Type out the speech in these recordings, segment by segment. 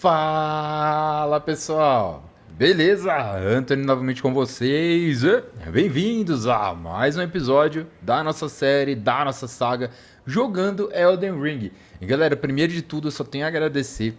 Fala pessoal, beleza? Anthony novamente com vocês, bem-vindos a mais um episódio da nossa série, da nossa saga, jogando Elden Ring. E galera, primeiro de tudo eu só tenho a agradecer,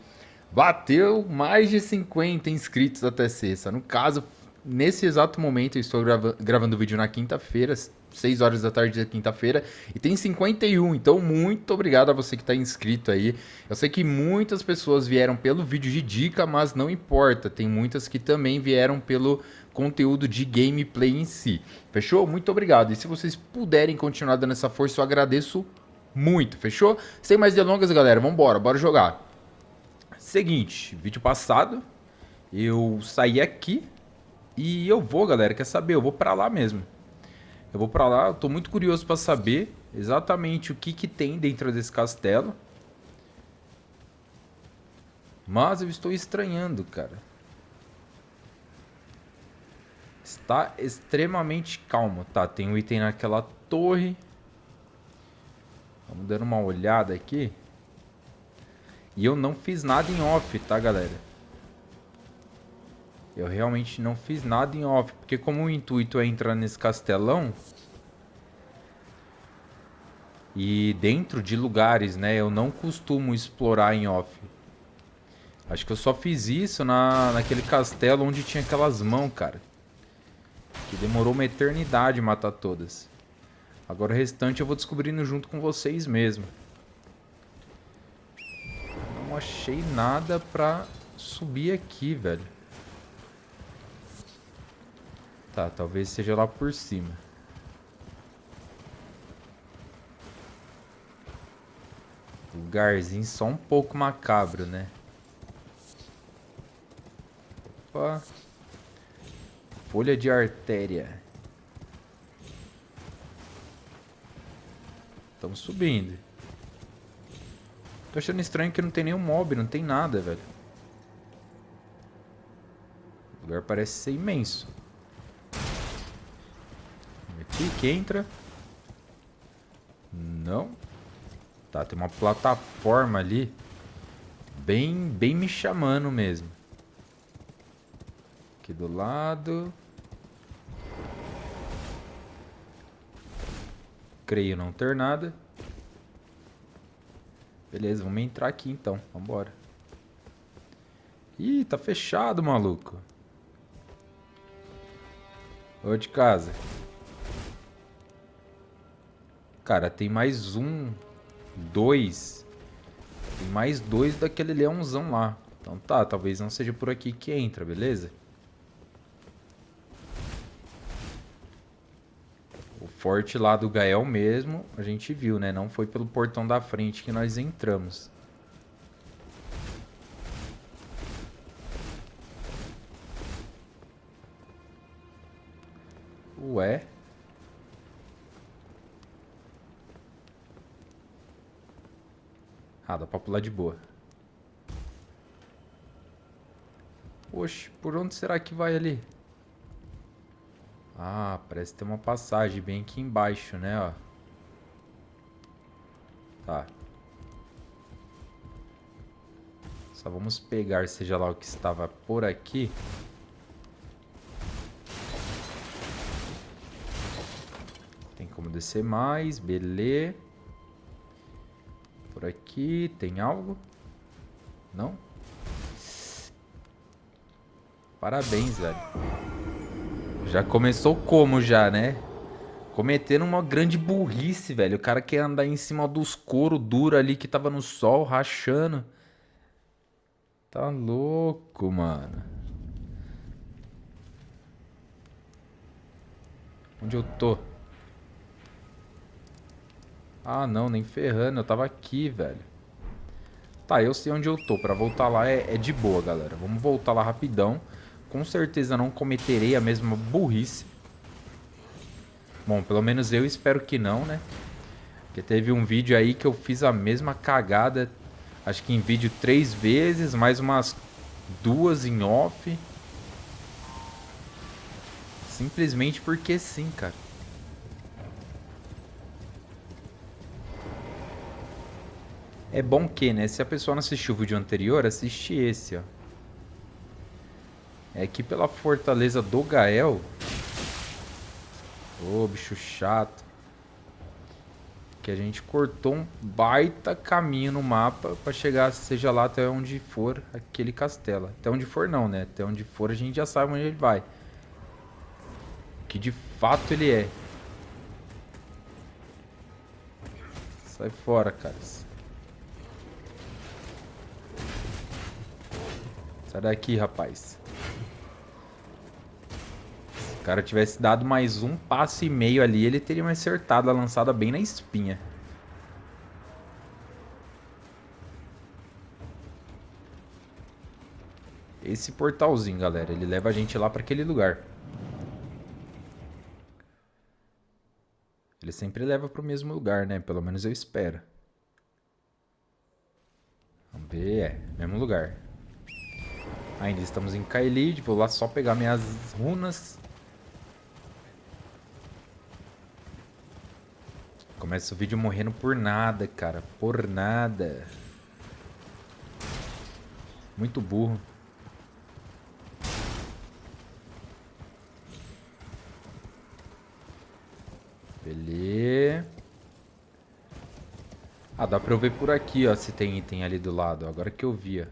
bateu mais de 50 inscritos até sexta, no caso, nesse exato momento eu estou gravando o vídeo na quinta-feira, 6 horas da tarde da quinta-feira, e tem 51, então muito obrigado a você que está inscrito aí. Eu sei que muitas pessoas vieram pelo vídeo de dica, mas não importa, tem muitas que também vieram pelo conteúdo de gameplay em si, fechou? Muito obrigado, e se vocês puderem continuar dando essa força, eu agradeço muito, fechou? Sem mais delongas galera, vambora, bora jogar. Seguinte, vídeo passado, eu saí aqui, e eu vou galera, quer saber, eu vou pra lá mesmo. Eu vou pra lá, eu tô muito curioso pra saber exatamente o que que tem dentro desse castelo. Mas eu estou estranhando, cara. Está extremamente calmo. Tá, tem um item naquela torre. Vamos dar uma olhada aqui. E eu não fiz nada em off, tá, galera? Eu realmente não fiz nada em off, porque como o intuito é entrar nesse castelão e dentro de lugares, né, eu não costumo explorar em off. Acho que eu só fiz isso naquele castelo onde tinha aquelas mãos, cara, que demorou uma eternidade matar todas. Agora o restante eu vou descobrindo junto com vocês mesmo. Não achei nada pra subir aqui, velho. Tá, talvez seja lá por cima. Lugarzinho só um pouco macabro, né? Opa. Folha de artéria. Estamos subindo. Tô achando estranho que não tem nenhum mob, não tem nada, velho. O lugar parece ser imenso. Que entra. Não. Tá, tem uma plataforma ali. Bem me chamando mesmo. Aqui do lado. Creio não ter nada. Beleza, vamos entrar aqui então. Vambora. Ih, tá fechado, maluco. Ô de casa. Cara, tem mais um, dois. Tem mais dois daquele leãozão lá. Então tá, talvez não seja por aqui que entra, beleza? O forte lá do Gael mesmo, a gente viu, né? Não foi pelo portão da frente que nós entramos. Ué? Ah, dá pra pular de boa. Oxe, por onde será que vai ali? Ah, parece ter uma passagem bem aqui embaixo, né? Ó. Tá. Só vamos pegar, seja lá o que estava por aqui. Tem como descer mais, beleza. Por aqui tem algo? Não? Parabéns, velho. Já começou como já, né? Cometendo uma grande burrice, velho. O cara quer andar em cima dos couro duro ali que tava no sol, rachando. Tá louco, mano. Onde eu tô? Ah, não, nem ferrando, eu tava aqui, velho. Tá, eu sei onde eu tô, pra voltar lá é de boa, galera. Vamos voltar lá rapidão. Com certeza não cometerei a mesma burrice. Bom, pelo menos eu espero que não, né? Porque teve um vídeo aí que eu fiz a mesma cagada. Acho que em vídeo 3 vezes, mais umas 2 em off. Simplesmente porque sim, cara. É bom que, né? Se a pessoa não assistiu o vídeo anterior, assiste esse, ó. É aqui pela fortaleza do Gael. Ô, bicho chato. Que a gente cortou um baita caminho no mapa pra chegar, seja lá até onde for aquele castelo. Até onde for não, né? Até onde for a gente já sabe onde ele vai. Que de fato ele é. Sai fora, cara. Sai daqui, rapaz. Se o cara tivesse dado mais um passo e meio ali, ele teria me acertado a lançada bem na espinha. Esse portalzinho, galera, ele leva a gente lá para aquele lugar. Ele sempre leva para o mesmo lugar, né? Pelo menos eu espero. Vamos ver, é, mesmo lugar. Ainda estamos em Kaelid, vou lá só pegar minhas runas. Começa o vídeo morrendo por nada, cara. Por nada. Muito burro. Beleza. Ah, dá pra eu ver por aqui, ó, se tem item ali do lado. Agora que eu vi, ó.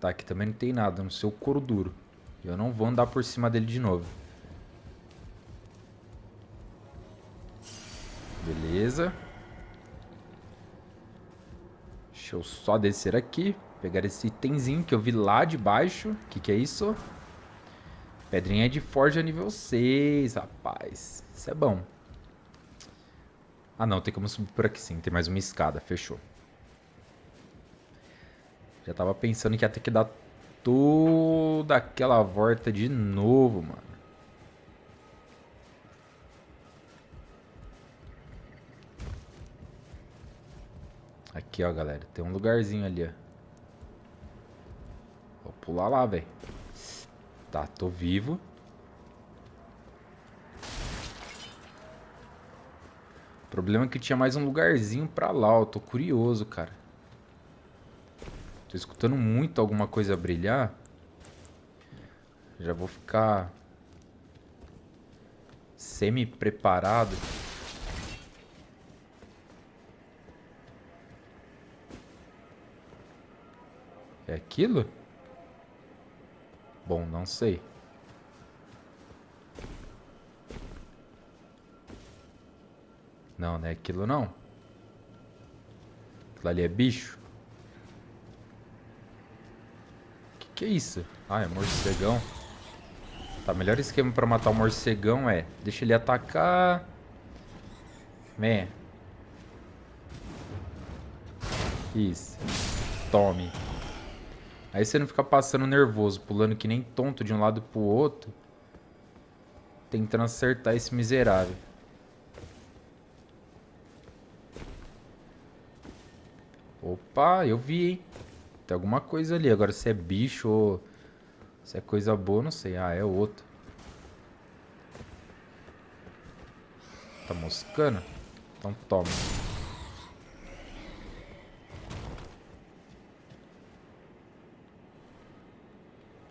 Tá, aqui também não tem nada, a não ser o couro duro. E eu não vou andar por cima dele de novo. Beleza. Deixa eu só descer aqui. Pegar esse itemzinho que eu vi lá de baixo. Que é isso? Pedrinha de forja nível 6, rapaz. Isso é bom. Ah, não. Tem como subir por aqui sim. Tem mais uma escada. Fechou. Já tava pensando que ia ter que dar toda aquela volta de novo, mano. Aqui, ó, galera. Tem um lugarzinho ali, ó. Vou pular lá, velho. Tá, tô vivo. O problema é que tinha mais um lugarzinho pra lá, ó. Tô curioso, cara. Tô escutando muito alguma coisa brilhar. Já vou ficar semi-preparado. É aquilo? Bom, não sei. Não, não é aquilo não. Aquilo ali é bicho. Que é isso? Ah, é morcegão. Tá, melhor esquema pra matar o morcegão é... Deixa ele atacar... Vem. Isso. Tome. Aí você não fica passando nervoso, pulando que nem tonto de um lado pro outro. Tentando acertar esse miserável. Opa, eu vi, hein? Tem alguma coisa ali. Agora se é bicho ou se é coisa boa, não sei. Ah, é outro. Tá moscando? Então toma.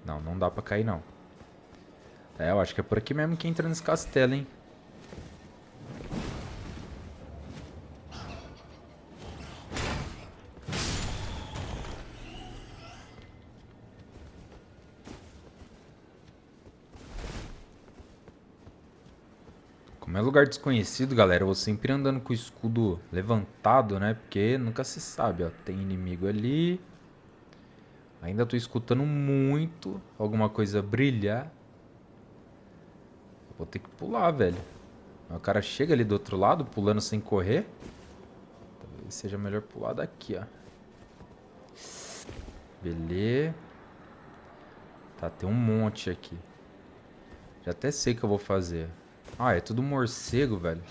Não, não dá pra cair, não. É, eu acho que é por aqui mesmo que entra nesse castelo, hein? Como é lugar desconhecido, galera, eu vou sempre andando com o escudo levantado, né? Porque nunca se sabe, ó. Tem inimigo ali. Ainda tô escutando muito alguma coisa brilhar. Vou ter que pular, velho. O cara chega ali do outro lado, pulando sem correr. Talvez seja melhor pular daqui, ó. Beleza. Tá, tem um monte aqui. Já até sei o que eu vou fazer. Ah, é tudo morcego, velho.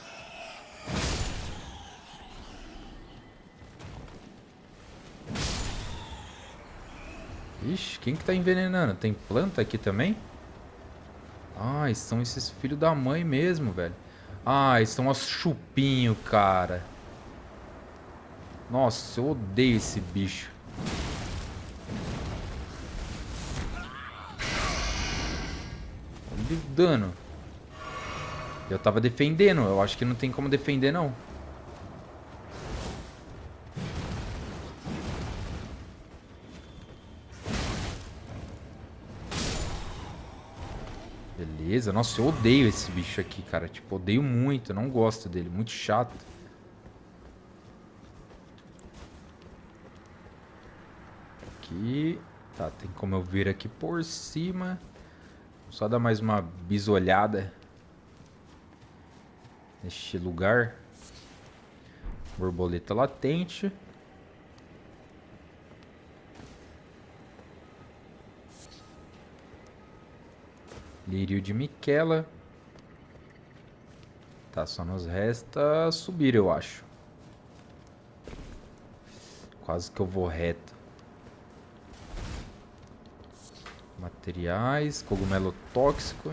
Ixi, quem que tá envenenando? Tem planta aqui também? Ai, são esses filhos da mãe mesmo, velho. Ai, são as chupinhos, cara. Nossa, eu odeio esse bicho. Olha o dano. Eu tava defendendo. Eu acho que não tem como defender, não. Beleza. Nossa, eu odeio esse bicho aqui, cara. Tipo, odeio muito. Eu não gosto dele. Muito chato. Aqui. Tá, tem como eu vir aqui por cima. Vou só dar mais uma bisolhada neste lugar. Borboleta latente. Lírio de Miquela. Tá, só nos resta subir, eu acho. Quase que eu vou reto. Materiais, cogumelo tóxico.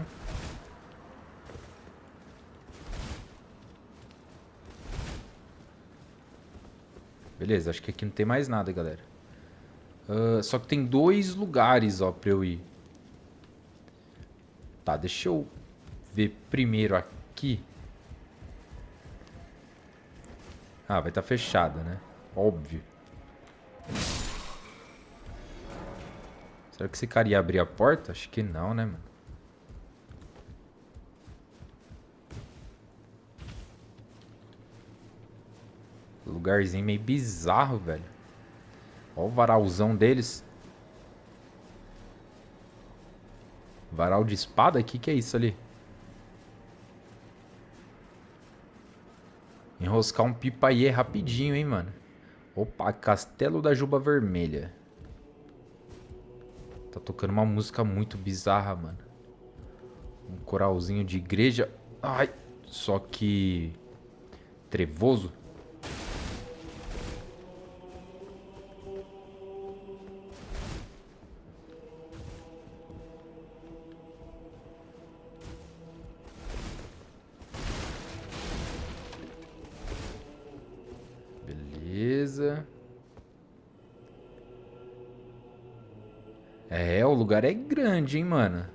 Beleza, acho que aqui não tem mais nada, galera. Só que tem dois lugares, ó, pra eu ir. Tá, deixa eu ver primeiro aqui. Ah, vai estar fechada, né? Óbvio. Será que esse cara ia abrir a porta? Acho que não, né, mano? Lugarzinho meio bizarro, velho. Olha o varalzão deles. Varal de espada? O que que é isso ali? Enroscar um pipa aí é rapidinho, hein, mano. Opa, Castelo da Juba Vermelha. Tá tocando uma música muito bizarra, mano. Um coralzinho de igreja. Ai, só que... trevoso. É, o lugar é grande, hein, mano.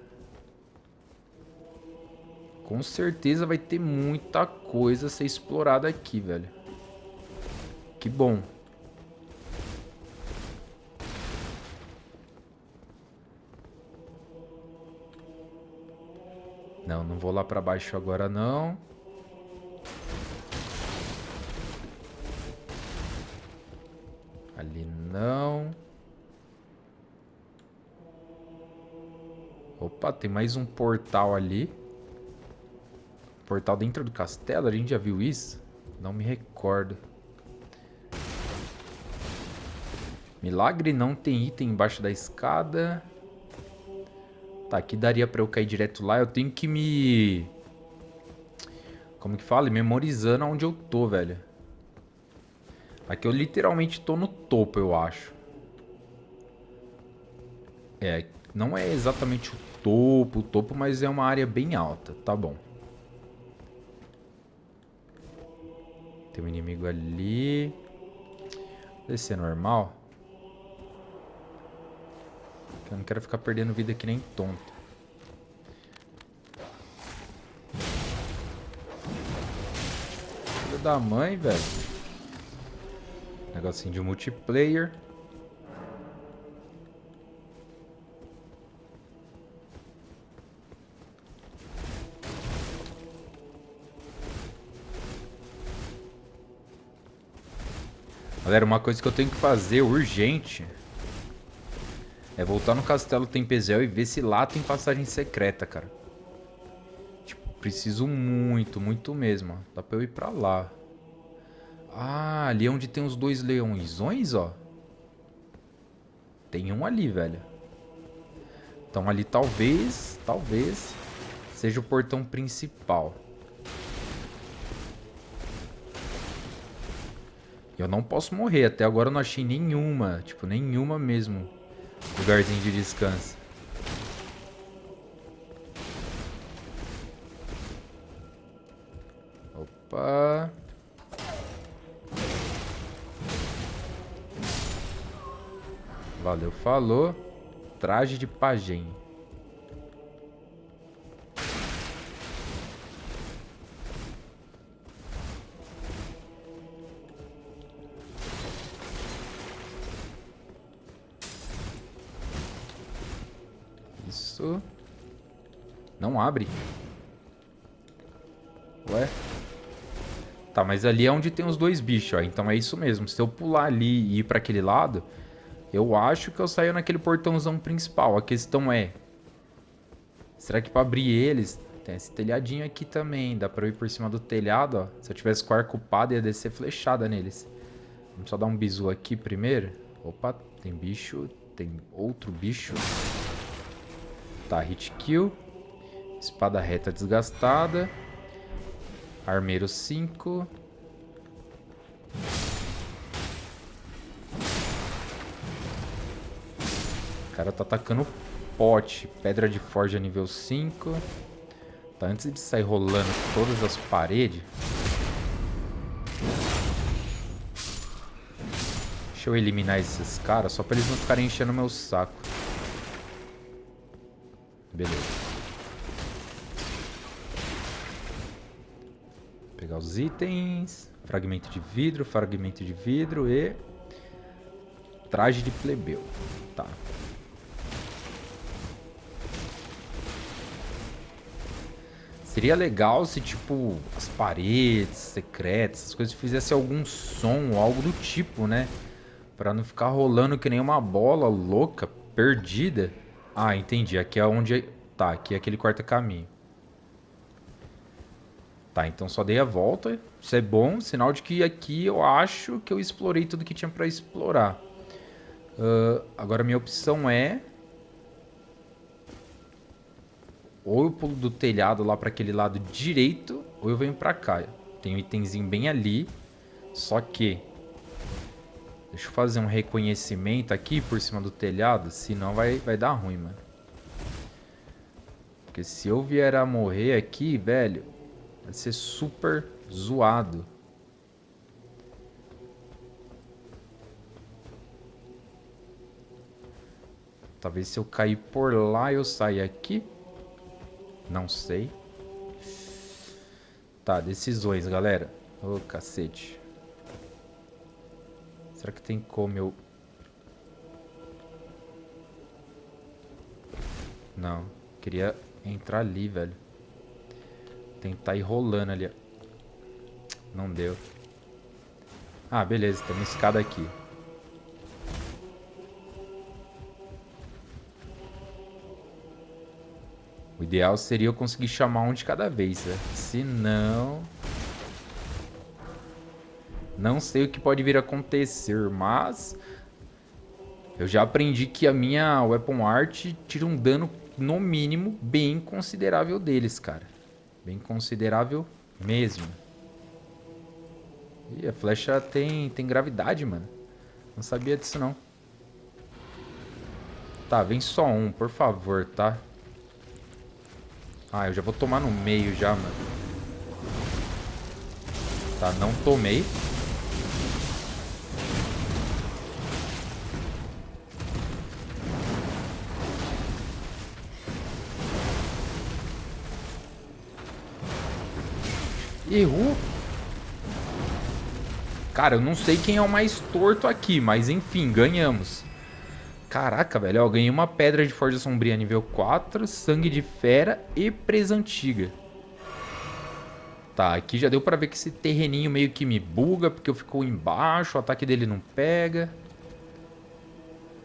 Com certeza vai ter muita coisa a ser explorada aqui, velho. Que bom. Não, não vou lá pra baixo agora, não. Ali não. Opa, tem mais um portal ali. Portal dentro do castelo? A gente já viu isso? Não me recordo. Milagre, não tem item embaixo da escada. Tá, aqui daria pra eu cair direto lá. Eu tenho que me... como que fala? Memorizando onde eu tô, velho. Aqui eu literalmente tô no topo, eu acho. É, não é exatamente o topo, mas é uma área bem alta. Tá bom. Tem um inimigo ali. Descer normal. Eu não quero ficar perdendo vida que nem tonto. Filho da mãe, velho. Negocinho de multiplayer. Galera, uma coisa que eu tenho que fazer urgente é voltar no Castelo Tempezel e ver se lá tem passagem secreta, cara. Tipo, preciso muito, muito mesmo. Ó. Dá pra eu ir pra lá. Ah, ali é onde tem os dois leõezões, ó. Tem um ali, velho. Então ali talvez seja o portão principal. Eu não posso morrer. Até agora eu não achei nenhuma. Tipo, nenhuma mesmo. Lugarzinho de descanso. Opa... Valeu, falou. Traje de pajem. Isso. Não abre. Ué? Tá, mas ali é onde tem os dois bichos, ó. Então é isso mesmo. Se eu pular ali e ir pra aquele lado, eu acho que eu saio naquele portãozão principal. A questão é... será que pra abrir eles... tem esse telhadinho aqui também. Dá pra eu ir por cima do telhado, ó. Se eu tivesse com o arco upado, ia descer flechada neles. Vamos só dar um bizu aqui primeiro. Opa, tem bicho. Tem outro bicho. Tá, hit kill. Espada reta desgastada. Armeiro 5. O cara tá atacando pote. Pedra de forja nível 5. Tá, antes de sair rolando todas as paredes, deixa eu eliminar esses caras, só pra eles não ficarem enchendo meu saco. Beleza. Pegar os itens, fragmento de vidro e traje de plebeu, tá. Seria legal se tipo as paredes secretas, essas coisas fizessem algum som ou algo do tipo, né? Pra não ficar rolando que nem uma bola louca, perdida. Ah, entendi, aqui é onde... tá, aqui é aquele quarto caminho. Tá, então só dei a volta, isso é bom, sinal de que aqui eu acho que eu explorei tudo que tinha pra explorar. Agora minha opção é... ou eu pulo do telhado lá pra aquele lado direito, ou eu venho pra cá. Tem um itemzinho bem ali, só que... deixa eu fazer um reconhecimento aqui por cima do telhado, senão vai dar ruim, mano. Porque se eu vier a morrer aqui, velho... vai ser super zoado. Talvez se eu cair por lá eu saia aqui. Não sei. Tá, decisões, galera. Ô, cacete. Será que tem como eu... não, queria entrar ali, velho. Tentar ir rolando ali. Não deu. Ah, beleza. Tem uma escada aqui. O ideal seria eu conseguir chamar um de cada vez, né? Se não... não sei o que pode vir a acontecer, mas... eu já aprendi que a minha Weapon Art tira um dano, no mínimo, bem considerável deles, cara. Bem considerável mesmo. Ih, a flecha tem gravidade, mano. Não sabia disso, não. Tá, vem só um, por favor, tá? Ah, eu já vou tomar no meio já, mano. Tá, não tomei. Errou. Cara, eu não sei quem é o mais torto aqui, mas enfim, ganhamos. Caraca, velho, ó, ganhei uma pedra de forja sombria nível 4, sangue de fera e presa antiga. Tá, aqui já deu pra ver que esse terreninho meio que me buga, porque eu fico embaixo, o ataque dele não pega.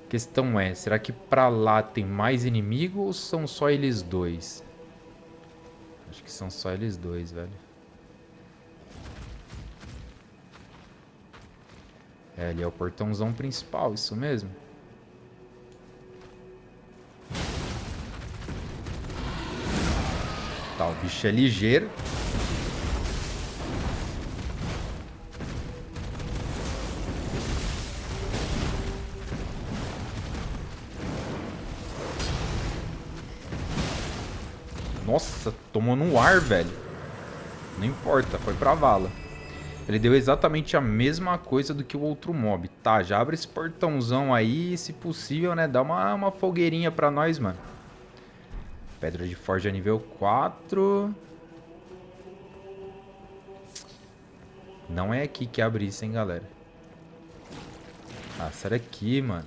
A questão é, será que pra lá tem mais inimigo ou são só eles dois? Acho que são só eles dois, velho. É, ali é o portãozão principal, isso mesmo. Tá, o bicho é ligeiro. Nossa, tomou no ar, velho. Não importa, foi pra vala. Ele deu exatamente a mesma coisa do que o outro mob. Tá, já abre esse portãozão aí, se possível, né? Dá uma fogueirinha pra nós, mano. Pedra de forja nível 4. Não é aqui que abre isso, hein, galera. Ah, será aqui, mano?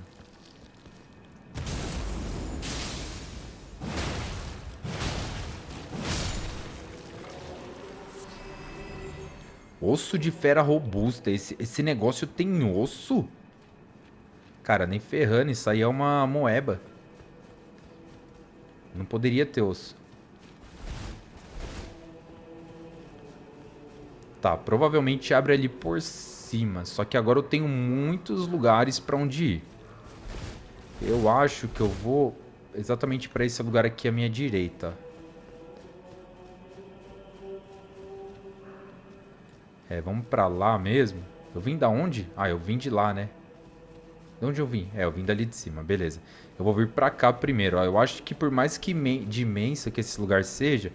Osso de fera robusta. Esse negócio tem osso? Cara, nem ferrando. Isso aí é uma moeba. Não poderia ter osso. Tá, provavelmente abre ali por cima. Só que agora eu tenho muitos lugares pra onde ir. Eu acho que eu vou exatamente pra esse lugar aqui à minha direita. É, vamos pra lá mesmo. Eu vim da onde? Ah, eu vim de lá, né? De onde eu vim? É, eu vim dali de cima, beleza. Eu vou vir pra cá primeiro, ó. Eu acho que por mais que imenso que esse lugar seja,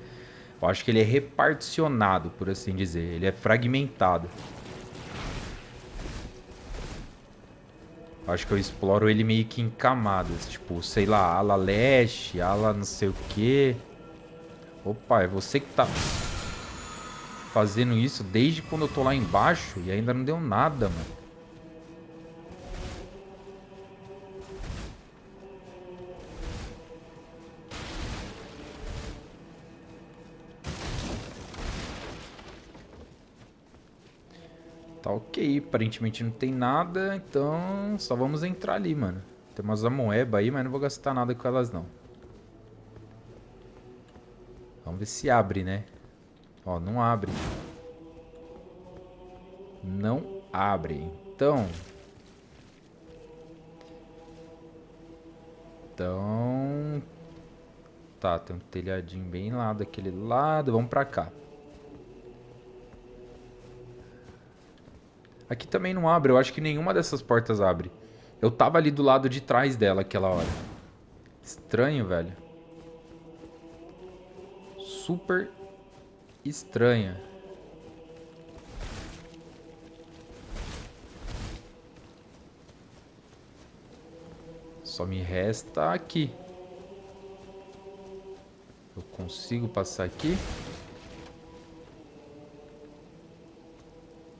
eu acho que ele é reparticionado, por assim dizer. Ele é fragmentado. Eu acho que eu exploro ele meio que em camadas. Tipo, sei lá, ala leste, ala não sei o quê. Opa, é você que tá... fazendo isso desde quando eu tô lá embaixo e ainda não deu nada, mano. Tá ok, aparentemente não tem nada, então só vamos entrar ali, mano. Tem umas amoeba aí, mas não vou gastar nada com elas, não. Vamos ver se abre, né? Ó, não abre. Não abre. Então... Tá, tem um telhadinho bem lá daquele lado. Vamos pra cá. Aqui também não abre. Eu acho que nenhuma dessas portas abre. Eu tava ali do lado de trás dela aquela hora. Estranho, velho. Super... estranha. Só me resta aqui. Eu consigo passar aqui?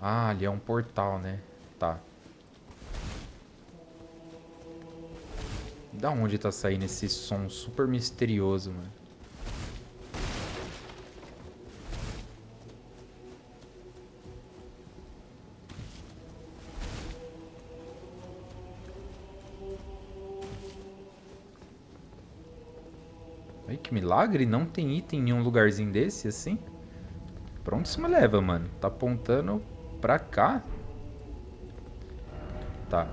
Ah, ali é um portal, né? Tá. Da onde tá saindo esse som super misterioso, mano? Que milagre, não tem item em nenhum lugarzinho desse, assim. Pra onde isso me leva, mano? Tá apontando pra cá. Tá.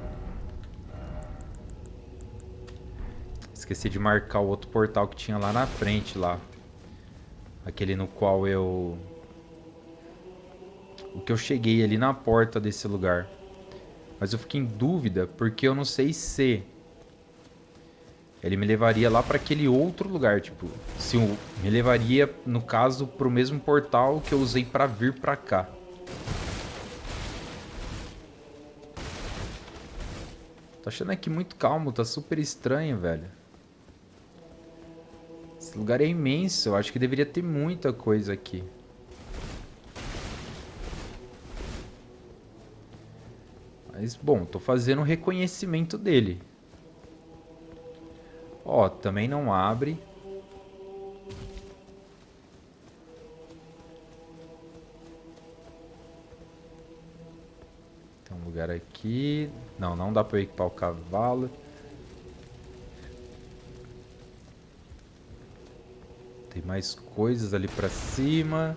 Esqueci de marcar o outro portal que tinha lá na frente, lá. Aquele no qual eu... o que eu cheguei ali na porta desse lugar. Mas eu fiquei em dúvida, porque eu não sei se... ele me levaria lá para aquele outro lugar, tipo... se me levaria, no caso, pro mesmo portal que eu usei para vir para cá. Tô achando aqui muito calmo, tá super estranho, velho. Esse lugar é imenso, eu acho que deveria ter muita coisa aqui. Mas, bom, tô fazendo um reconhecimento dele. Ó, também não abre. Tem um lugar aqui. Não, não dá pra eu equipar o cavalo. Tem mais coisas ali pra cima.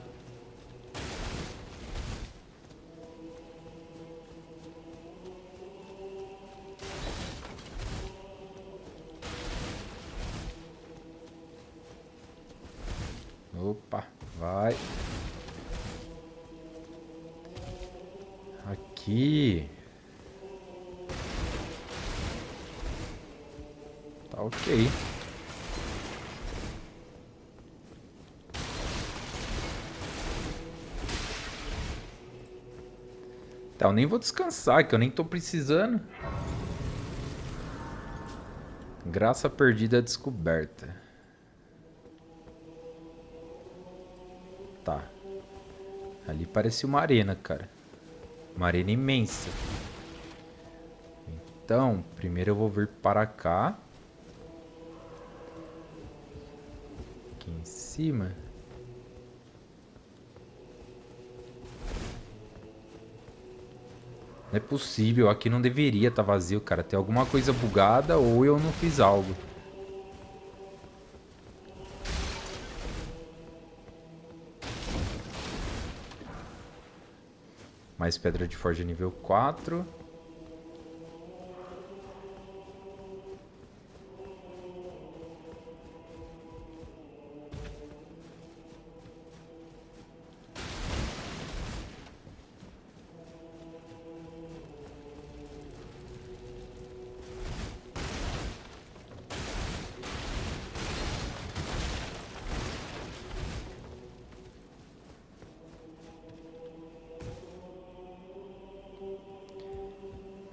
Opa, vai. Aqui. Tá ok. Eu nem vou descansar, que eu nem tô precisando. Graça perdida descoberta. Tá. Ali parece uma arena, cara. Uma arena imensa. Então, primeiro eu vou vir para cá. Aqui em cima. Não é possível, aqui não deveria estar vazio, cara. Tem alguma coisa bugada ou eu não fiz algo. Mais pedra de forja nível 4.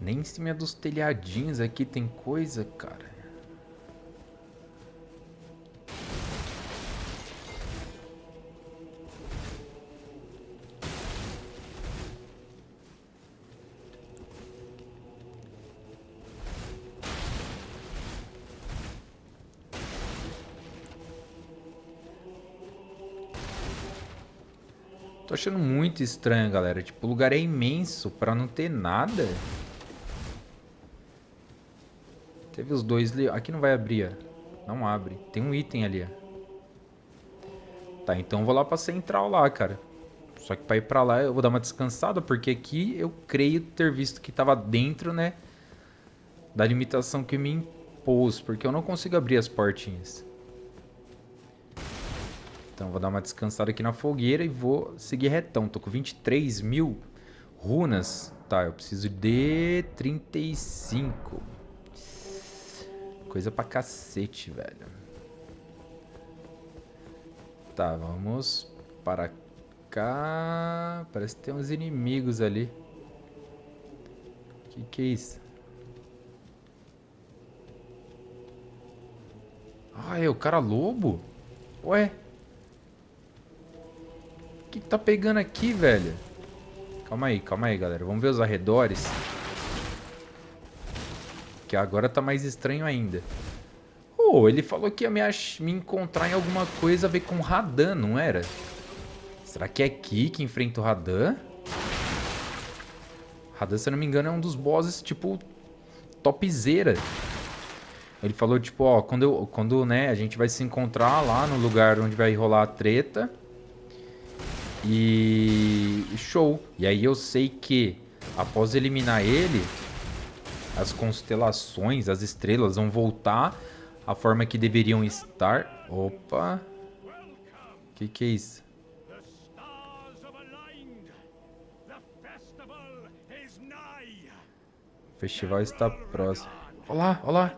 Nem em cima dos telhadinhos aqui tem coisa, cara. Tô achando muito estranho, galera. Tipo, o lugar é imenso pra não ter nada. Teve os dois ali. Aqui não vai abrir, ó. Não abre. Tem um item ali, ó. Tá, então eu vou lá pra central lá, cara. Só que pra ir pra lá eu vou dar uma descansada, porque aqui eu creio ter visto que tava dentro, né? Da limitação que me impôs, porque eu não consigo abrir as portinhas. Então eu vou dar uma descansada aqui na fogueira e vou seguir retão. Tô com 23 mil runas. Tá, eu preciso de 35. Coisa pra cacete, velho. Tá, vamos para cá. Parece que tem uns inimigos ali. Que é isso? Ah, é o cara lobo? Ué? O que tá pegando aqui, velho? Calma aí, galera. Vamos ver os arredores. Agora tá mais estranho ainda. Oh, ele falou que ia me encontrar em alguma coisa a ver com o Radahn, não era? Será que é aqui que enfrenta o Radahn? Radahn, se eu não me engano, é um dos bosses, tipo, topzera. Ele falou, tipo, ó, quando né, a gente vai se encontrar lá no lugar onde vai rolar a treta. E... show. E aí eu sei que, após eliminar ele... as constelações, as estrelas vão voltar à forma que deveriam estar. Opa! Que é isso? O festival está próximo. Olá, olá!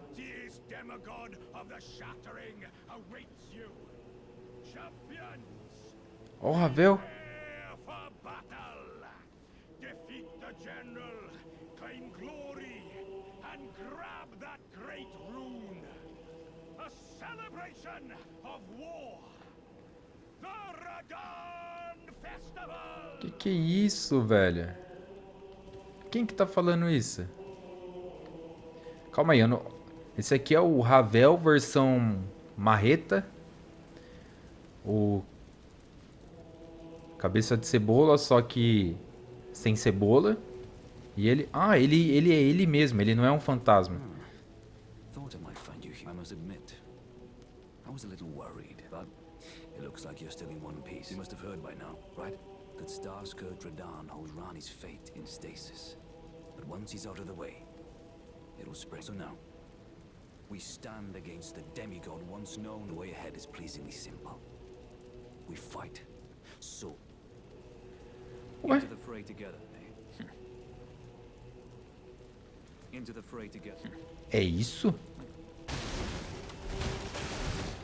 Ó, Ravel! Que é isso, velho? Quem que tá falando isso? Calma aí, eu não... esse aqui é o Ravel versão marreta. O cabeça de cebola, só que sem cebola. E ele... ah, ele é ele mesmo, ele não é um fantasma. Thought I might find you here, I must admit. I was a little worried, but it looks like you're still in one piece. You must have heard by now, right? That star-scourged Radahn holds Rani's fate in stasis. But once he's out of the way, it'll spread. So now, we stand against the demigod once known. The way ahead is pleasingly simple. We fight. So, into the fray together, eh? Into the fray together. É isso?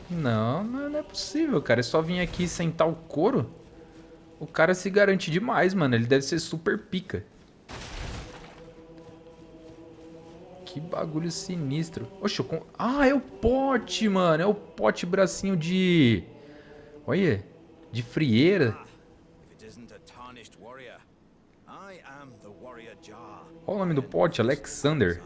Não, não é possível, cara. É só vir aqui e sentar o couro? O cara se garante demais, mano. Ele deve ser super pica. Que bagulho sinistro. Oxe, ah, é o pote, mano. É o pote bracinho de... Olha, de frieira. Qual o nome do pote? Alexander.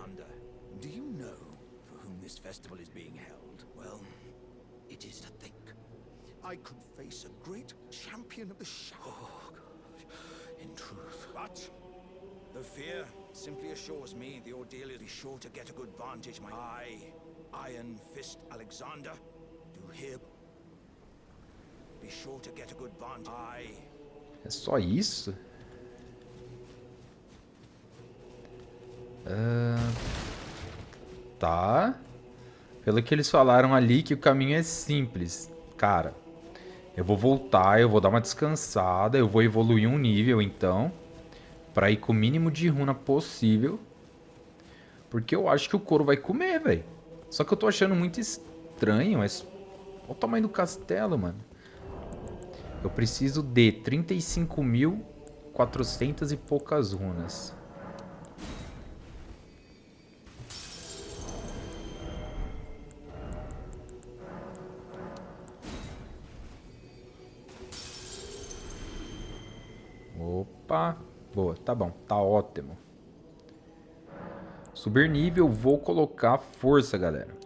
Simply assures me the ordeal is be sure to get a good vantage. My Iron Fist Alexander, do here be sure to get a good vantage. É só isso? Tá. Pelo que eles falaram ali que o caminho é simples. Cara, eu vou voltar, eu vou dar uma descansada, eu vou evoluir um nível então. Pra ir com o mínimo de runa possível. Porque eu acho que o couro vai comer, velho. Só que eu tô achando muito estranho. Mas... olha o tamanho do castelo, mano. Eu preciso de 35.400 e poucas runas. Opa. Boa, tá bom, tá ótimo. Subir nível, vou colocar força, galera.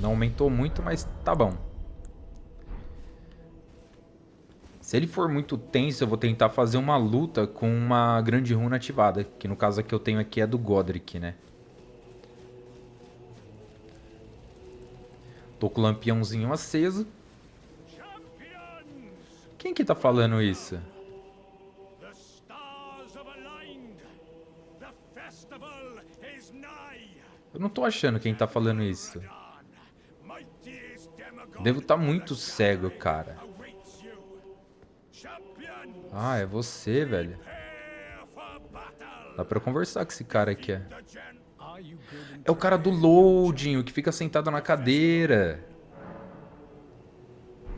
Não aumentou muito, mas tá bom. Se ele for muito tenso, eu vou tentar fazer uma luta com uma grande runa ativada. Que no caso que eu tenho aqui é do Godrick, né? Tô com o lampiãozinho aceso. Quem que tá falando isso? Eu não tô achando quem tá falando isso. Devo estar muito cego, cara. Ah, é você, velho. Dá pra conversar com esse cara aqui. É o cara do loading, o que fica sentado na cadeira.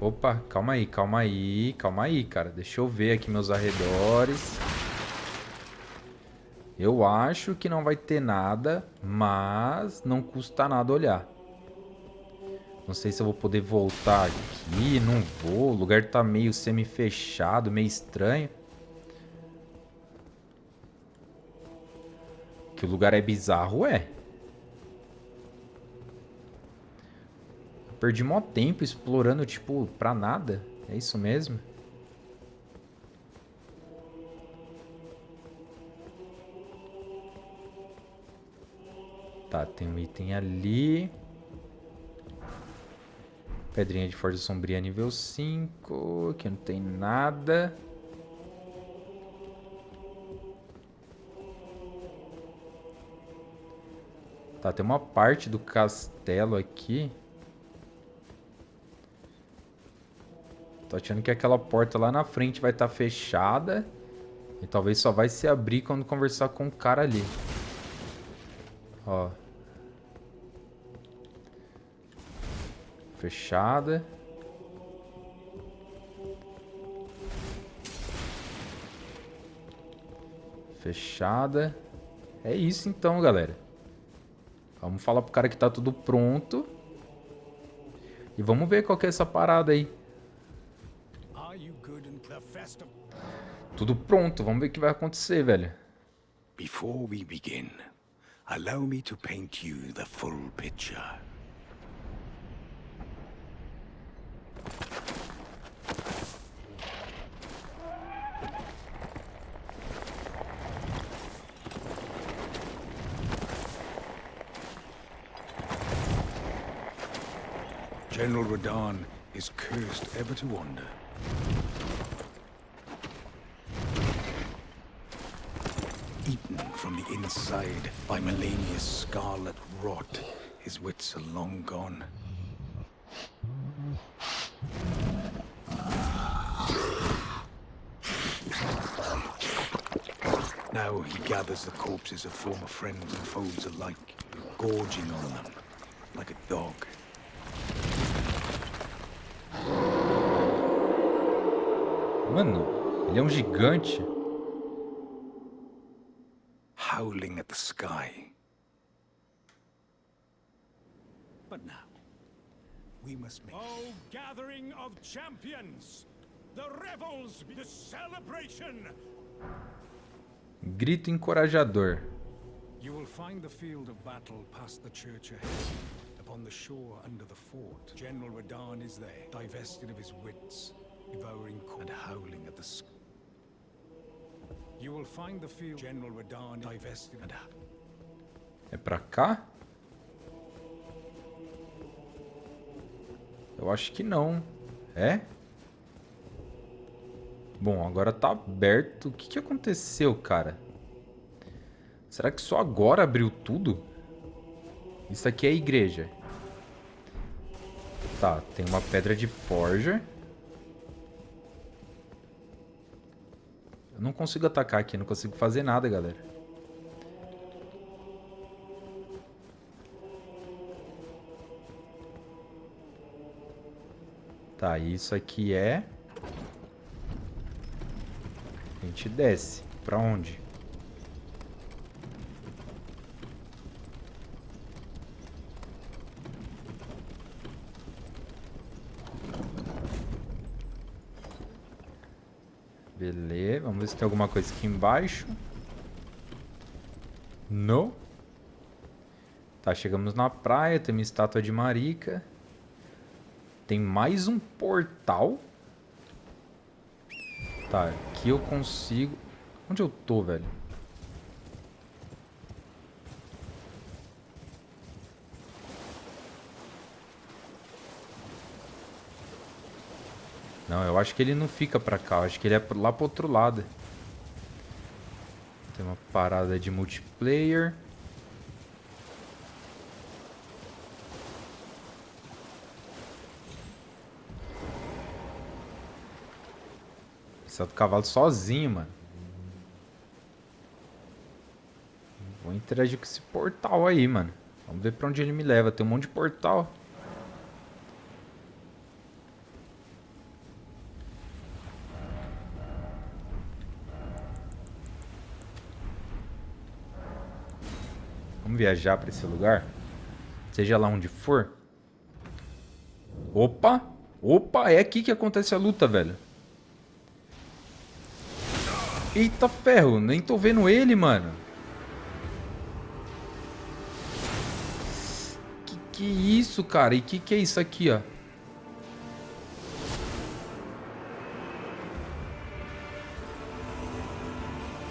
Opa, calma aí, calma aí. Calma aí, cara. Deixa eu ver aqui meus arredores. Eu acho que não vai ter nada, mas não custa nada olhar. Não sei se eu vou poder voltar aqui, não vou. O lugar tá meio semi-fechado, meio estranho. Que o lugar é bizarro, é. Eu perdi mó tempo explorando, tipo, pra nada. É isso mesmo? Tá, tem um item ali. Pedrinha de força sombria nível 5. Aqui não tem nada. Tá, tem uma parte do castelo aqui. Tô achando que aquela porta lá na frente vai estar fechada. E talvez só vai se abrir quando conversar com o cara ali. Ó. Fechada. Fechada. É isso então, galera. Vamos falar pro cara que tá tudo pronto. E vamos ver qual que é essa parada aí. Tudo pronto, vamos ver o que vai acontecer, velho. Before we begin, allow me to paint you the full picture. General Radahn is cursed ever to wander. Eaten from the inside by Melania's scarlet rot, his wits are long gone. Now he gathers the corpses of former friends and foes alike, gorging on them like a dog. Mano, ele é um gigante. How howling at the sky. But now, we must make... Oh, gathering of champions! The revels, the celebration! Grito encorajador. You will find the field of battle past the church ahead. Upon the shore under the fort, General Radahn is there, divested of his wits, devouring and howling at the sky. You will find the field General Radahn divested and... É pra cá? Eu acho que não. É? Bom, agora tá aberto. O que que aconteceu, cara? Será que só agora abriu tudo? Isso aqui é a igreja. Tá, tem uma pedra de forja. Eu não consigo atacar aqui, não consigo fazer nada, galera. Tá, isso aqui é... A gente desce. Pra onde? Beleza, vamos ver se tem alguma coisa aqui embaixo. Não. Tá, chegamos na praia, tem uma estátua de Marica. Tem mais um portal. Tá, aqui eu consigo... Onde eu tô, velho? Não, eu acho que ele não fica pra cá. Eu acho que ele é lá pro outro lado. Tem uma parada de multiplayer. Saiu do cavalo sozinho, mano. Vou interagir com esse portal aí, mano. Vamos ver pra onde ele me leva. Tem um monte de portal. Vamos viajar pra esse lugar. Seja lá onde for. Opa! Opa! É aqui que acontece a luta, velho. Eita ferro, nem tô vendo ele, mano. Que é isso, cara? E que é isso aqui, ó?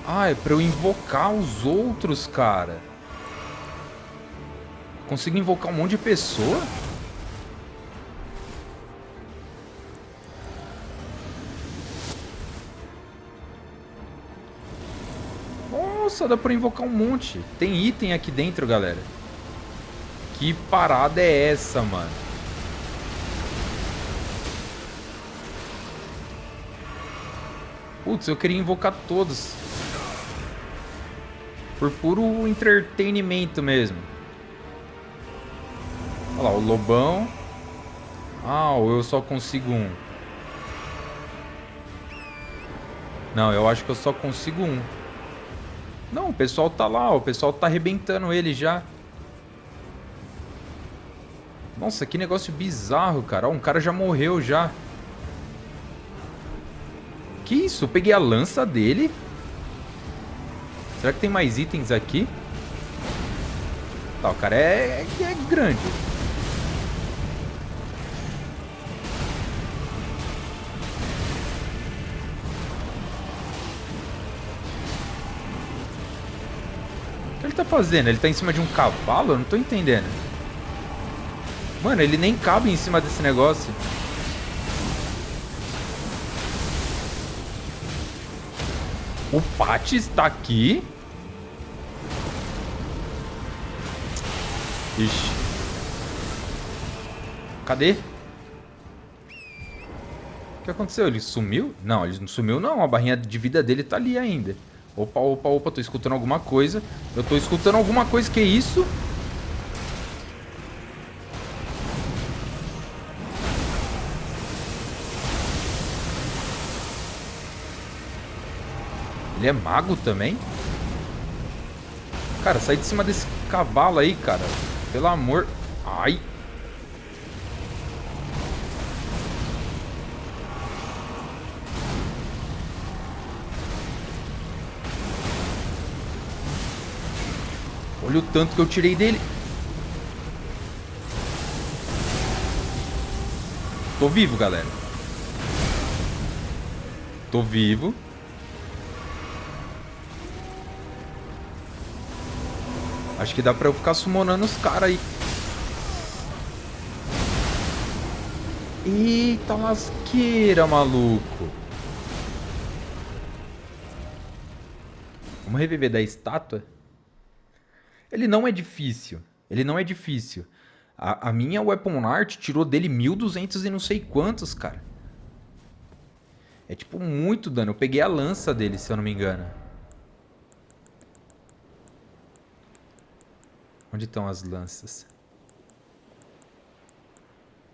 Ah, é pra eu invocar os outros, cara. Consigo invocar um monte de pessoa? Nossa, dá pra invocar um monte. Tem item aqui dentro, galera. Que parada é essa, mano? Putz, eu queria invocar todos. Por puro entretenimento mesmo. Olha lá, o lobão. Ah, ou eu só consigo um. Não, eu acho que eu só consigo um. Não, o pessoal tá lá, o pessoal tá arrebentando ele já. Nossa, que negócio bizarro, cara. Ó, um cara já morreu já. Que isso? Eu peguei a lança dele. Será que tem mais itens aqui? Tá, o cara é grande. Tá fazendo? Ele tá em cima de um cavalo? Eu não tô entendendo. Mano, ele nem cabe em cima desse negócio. O Pati está aqui. Ixi. Cadê? O que aconteceu? Ele sumiu? Não, ele não sumiu não. A barrinha de vida dele tá ali ainda. Opa, opa, opa, tô escutando alguma coisa. Eu tô escutando alguma coisa, que é isso? Ele é mago também? Cara, sai de cima desse cavalo aí, cara. Pelo amor... Ai! Olha o tanto que eu tirei dele. Tô vivo, galera. Tô vivo. Acho que dá pra eu ficar summonando os caras aí. Eita lasqueira, maluco. Vamos reviver da estátua? Ele não é difícil. Ele não é difícil. A minha Weapon Art tirou dele 1200 e não sei quantos, cara. É tipo muito dano. Eu peguei a lança dele, se eu não me engano. Onde estão as lanças?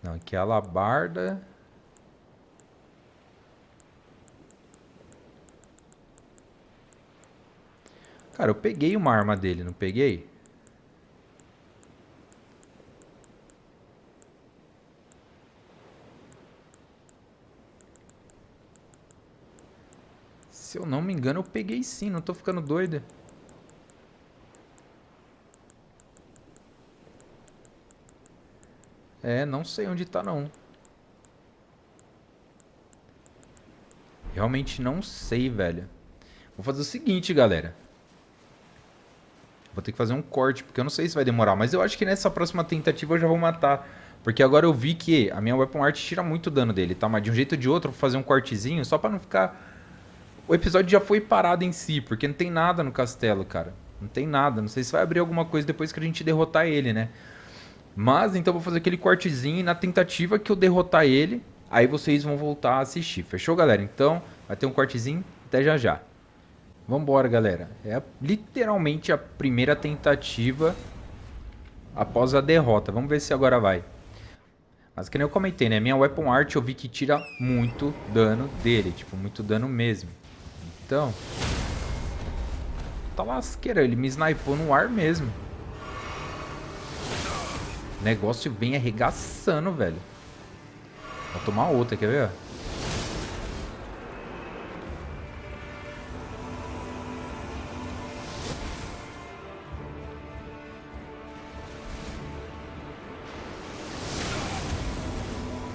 Não, aqui é a alabarda. Cara, eu peguei uma arma dele, não peguei? Se eu não me engano, eu peguei sim, não tô ficando doida. É, não sei onde tá não. Realmente não sei, velho. Vou fazer o seguinte, galera. Vou ter que fazer um corte, porque eu não sei se vai demorar. Mas eu acho que nessa próxima tentativa eu já vou matar. Porque agora eu vi que a minha Weapon Art tira muito dano dele, tá? Mas de um jeito ou de outro eu vou fazer um cortezinho só pra não ficar... O episódio já foi parado em si, porque não tem nada no castelo, cara. Não tem nada. Não sei se vai abrir alguma coisa depois que a gente derrotar ele, né? Mas, então eu vou fazer aquele cortezinho e na tentativa que eu derrotar ele, aí vocês vão voltar a assistir. Fechou, galera? Então, vai ter um cortezinho. Até já já. Vambora, galera. É literalmente a primeira tentativa após a derrota. Vamos ver se agora vai. Mas que nem eu comentei, né? Minha Weapon Art eu vi que tira muito dano dele. Tipo, muito dano mesmo. Então... Tá lasqueira. Ele me snipou no ar mesmo. O negócio vem arregaçando, velho. Vou tomar outra, quer ver?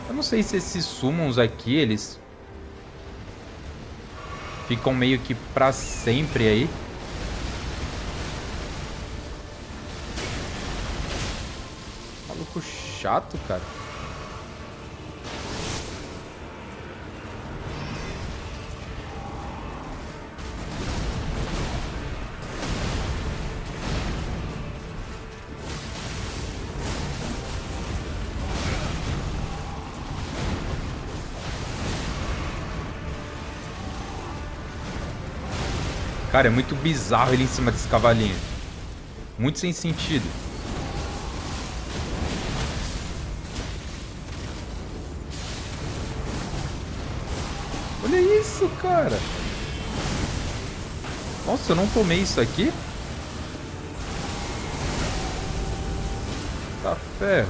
Eu não sei se esses summons aqui, eles... ficam meio que pra sempre aí. Chato, cara. Cara, é muito bizarro ele em cima desse cavalinho. Muito sem sentido. Olha isso, cara. Nossa, eu não tomei isso aqui? Tá ferro.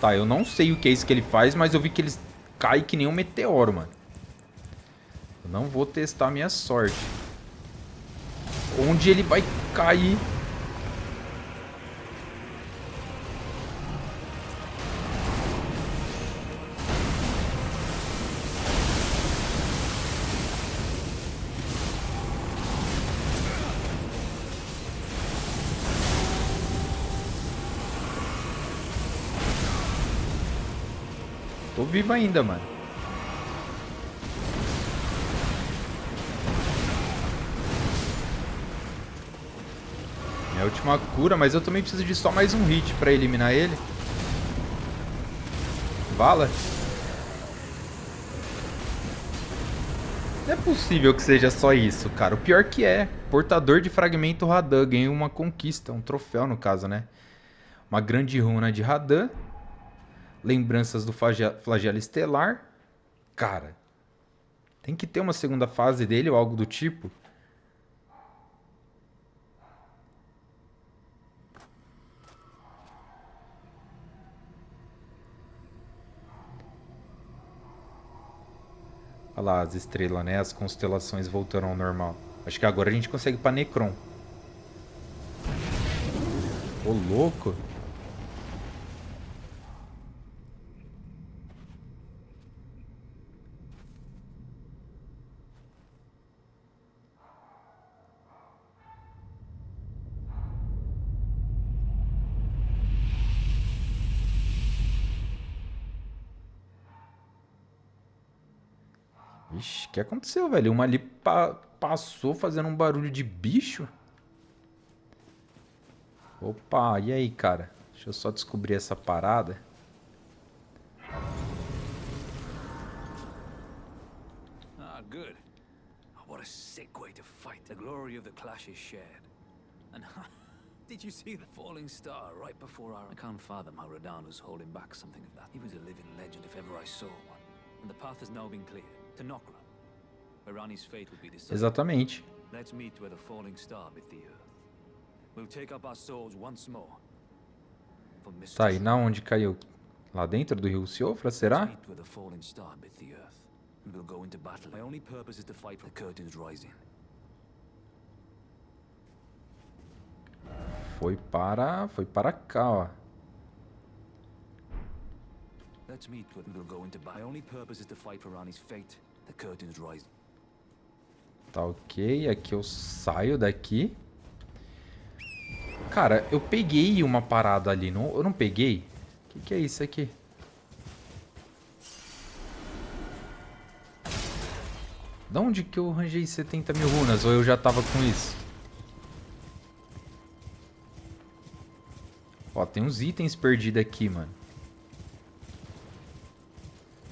Tá, eu não sei o que é isso que ele faz, mas eu vi que eles caem que nem um meteoro, mano. Eu não vou testar a minha sorte. Onde ele vai cair? Tô vivo ainda, mano. Minha última cura, mas eu também preciso de só mais um hit pra eliminar ele. Bala. Não é possível que seja só isso, cara. O pior que é. Portador de fragmento Radahn. Ganhei uma conquista, um troféu no caso, né? Uma grande runa de Radahn. Lembranças do Flagelo Estelar. Cara, Tem que ter uma segunda fase dele ou algo do tipo. Olha lá as estrelas, né? As constelações voltaram ao normal. Acho que agora a gente consegue ir pra Necron. Ô, louco! Ixi, o que aconteceu, velho? Uma ali passou fazendo um barulho de bicho. Opa, e aí, cara? Deixa eu só descobrir essa parada. Ah, good. What a sick way to fight. The glory of the clash is shared. And did you see the falling star right before our... I can't fathom how Radahn was holding back something of that. He was a living legend if ever I saw one. And the path has now been cleared to Necron, where Rani's fate will be decided. Exatamente. Let's meet where the falling star met the earth. Tá, e na onde caiu? Lá dentro do rio Ciofra, será? Foi para cá, ó. Tá, ok. Aqui eu saio daqui. Cara, eu peguei uma parada ali, não? Eu não peguei? O que é isso aqui? Da onde que eu arranjei 70.000 runas? Ou eu já tava com isso? Ó, tem uns itens perdidos aqui, mano.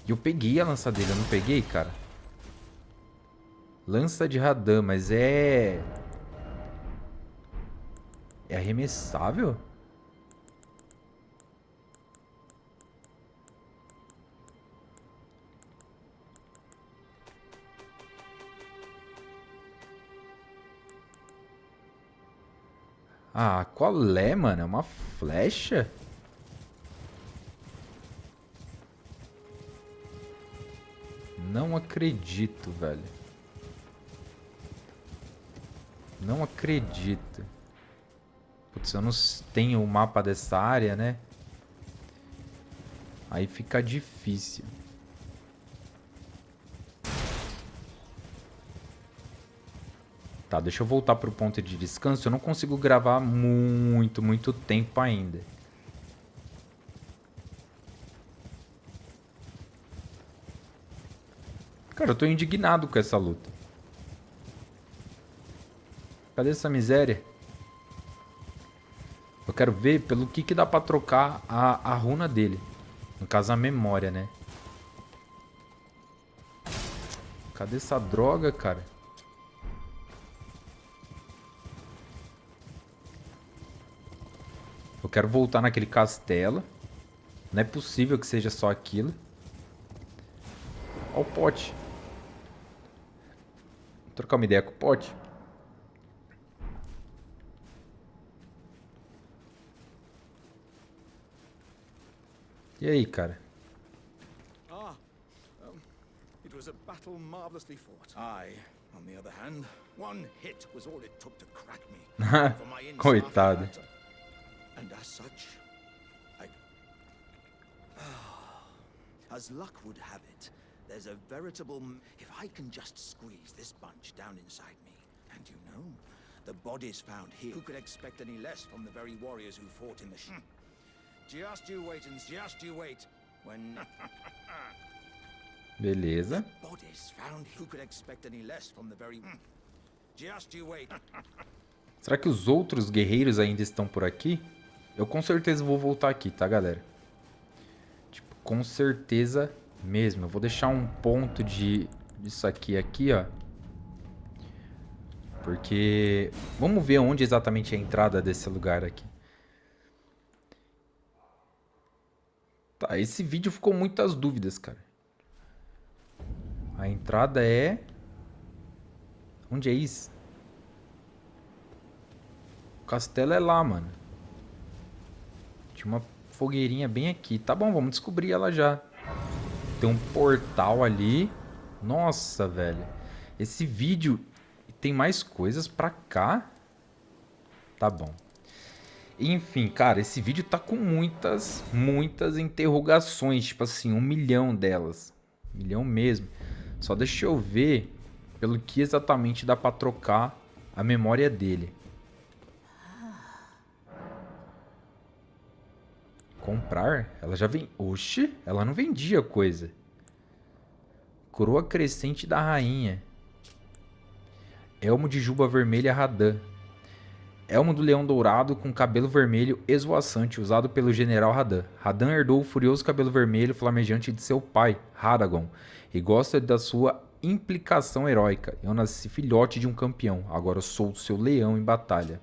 E eu peguei a lança dele, eu não peguei, cara? Lança de Radahn, mas é... É arremessável? Ah, qual é, mano? É uma flecha? Não acredito, velho. Não acredito. Putz, eu não tenho o mapa dessa área, né? Aí fica difícil. Tá, deixa eu voltar pro ponto de descanso. Eu não consigo gravar muito tempo ainda. Cara, eu tô indignado com essa luta. Cadê essa miséria? Eu quero ver pelo que dá pra trocar a runa dele. No caso, a memória, né? Cadê essa droga, cara? Eu quero voltar naquele castelo. Não é possível que seja só aquilo. Olha o pote. Vou trocar uma ideia com o pote. E aí, cara? It was a battle marvelously fought. I, on the other hand, one hit was all it took to crack me. Coitado. And as such, I as luck would have it, there's a veritable if I can just squeeze this bunch down inside me. And you know, the bodies found here. Who could expect any less from the very warriors who fought in the Just you wait. When beleza. Será que os outros guerreiros ainda estão por aqui? Eu com certeza vou voltar aqui, tá, galera? Tipo, com certeza mesmo. Eu vou deixar um ponto de isso aqui, ó. Porque vamos ver onde exatamente é a entrada desse lugar aqui. Tá, esse vídeo ficou muitas dúvidas, cara. A entrada é... Onde é isso? O castelo é lá, mano. Tinha uma fogueirinha bem aqui. Tá bom, vamos descobrir ela já. Tem um portal ali. Nossa, velho. Esse vídeo tem mais coisas pra cá. Tá bom. Enfim, cara, esse vídeo tá com muitas interrogações. Tipo assim, 1 milhão delas. 1 milhão mesmo. Só deixa eu ver pelo que exatamente dá pra trocar a memória dele. Comprar? Ela já vem... Oxi, ela não vendia coisa. Coroa crescente da rainha. Elmo de juba vermelha Radahn. Elmo do leão dourado com cabelo vermelho esvoaçante usado pelo general Radahn. Radahn herdou o furioso cabelo vermelho flamejante de seu pai, Radagon, e gosta da sua implicação heróica. Eu nasci filhote de um campeão, agora sou seu leão em batalha.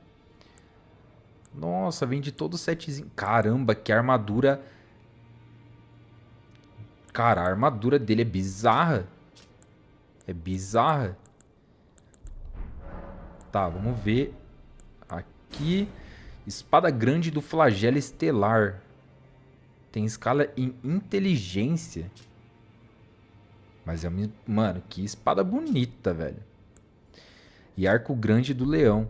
Nossa, vem de todo setzinho. Caramba, que armadura. Cara, a armadura dele é bizarra. É bizarra. Tá, vamos ver... Aqui, espada grande do flagelo estelar. Tem escala em inteligência. Mas é... Mano, que espada bonita, velho. E arco grande do leão.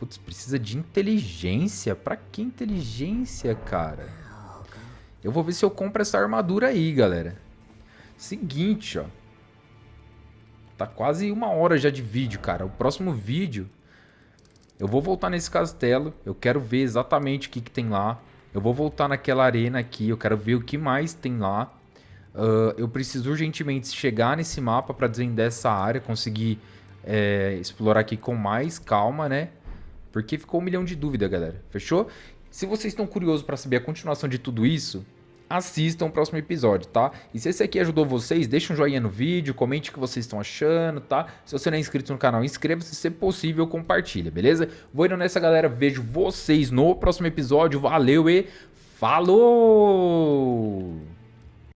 Putz, precisa de inteligência? Pra que inteligência, cara? Eu vou ver se eu compro essa armadura aí, galera. Seguinte, ó. Tá quase 1 hora já de vídeo, cara. O próximo vídeo, eu vou voltar nesse castelo. Eu quero ver exatamente o que tem lá. Eu vou voltar naquela arena aqui. Eu quero ver o que mais tem lá. Eu preciso urgentemente chegar nesse mapa para desvendar essa área. Conseguir explorar aqui com mais calma, né? Porque ficou 1 milhão de dúvidas, galera. Fechou? Se vocês estão curiosos para saber a continuação de tudo isso... Assistam o próximo episódio, tá? E se esse aqui ajudou vocês, deixa um joinha no vídeo, comente o que vocês estão achando, tá? Se você não é inscrito no canal, inscreva-se, se possível, compartilha, beleza? Vou indo nessa, galera. Vejo vocês no próximo episódio. Valeu e falou!